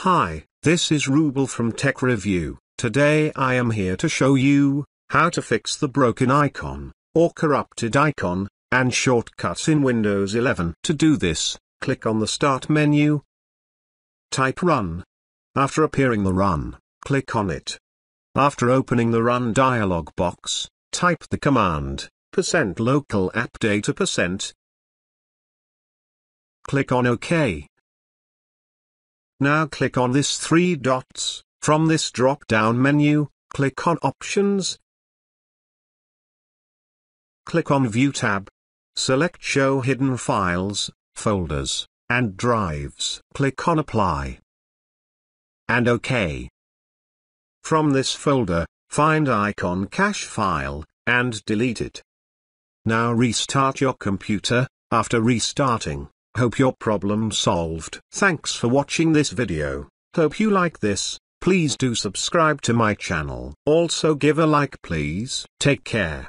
Hi, this is Rubel from Tech Review. Today I am here to show you how to fix the broken icon, or corrupted icon, and shortcuts in Windows 11. To do this, click on the Start menu, type Run. After appearing the Run, click on it. After opening the Run dialog box, type the command, %localappdata%. Click on OK. Now click on this 3 dots, from this drop-down menu, click on Options. Click on View tab. Select Show Hidden Files, Folders, and Drives. Click on Apply and OK. From this folder, find Icon Cache file, and delete it. Now restart your computer. After restarting, hope your problem solved. Thanks for watching this video. Hope you like this. Please do subscribe to my channel. Also give a like please. Take care.